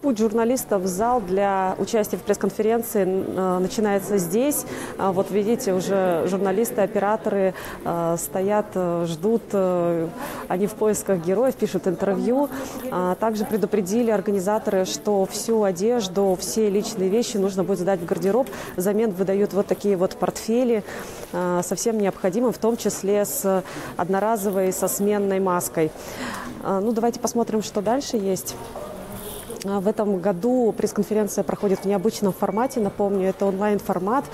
Путь журналистов в зал для участия в пресс-конференции начинается здесь. Вот видите, уже журналисты, операторы стоят, ждут. Они в поисках героев, пишут интервью. Также предупредили организаторы, что всю одежду, все личные вещи нужно будет сдать в гардероб. Взамен выдают вот такие вот портфели со всем необходимым, в том числе с одноразовой, со сменной маской. Ну, давайте посмотрим, что дальше есть. В этом году пресс-конференция проходит в необычном формате. Напомню, это онлайн-формат.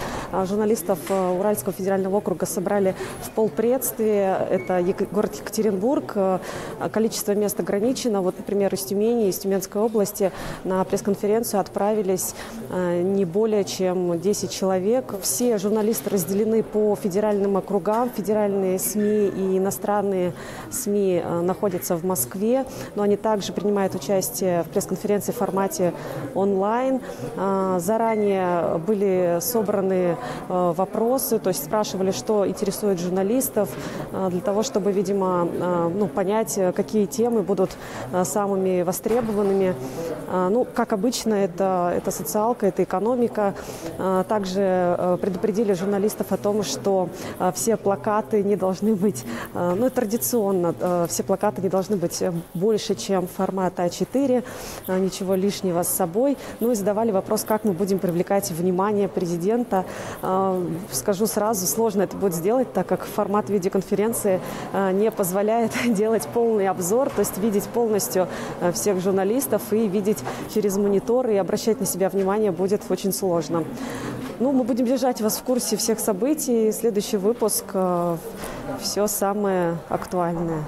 Журналистов Уральского федерального округа собрали в полпредстве. Это город Екатеринбург. Количество мест ограничено. Вот, например, из Тюмени, из Тюменской области на пресс-конференцию отправились не более чем 10 человек. Все журналисты разделены по федеральным округам. Федеральные СМИ и иностранные СМИ находятся в Москве. Но они также принимают участие в пресс-конференции в формате онлайн. Заранее были собраны вопросы, то есть спрашивали, что интересует журналистов, для того, чтобы, видимо, понять, какие темы будут самыми востребованными. Ну, как обычно, это социалка, это экономика. Также предупредили журналистов о том, что все плакаты не должны быть, ну, традиционно, все плакаты не должны быть больше, чем формата А4. Ничего лишнего с собой. Ну и задавали вопрос, как мы будем привлекать внимание президента. Скажу сразу, сложно это будет сделать, так как формат видеоконференции не позволяет делать полный обзор, то есть видеть полностью всех журналистов и видеть через мониторы, и обращать на себя внимание будет очень сложно. Ну, мы будем держать вас в курсе всех событий. Следующий выпуск – все самое актуальное.